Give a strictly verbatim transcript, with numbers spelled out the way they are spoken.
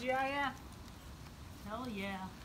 G I F. Hell yeah.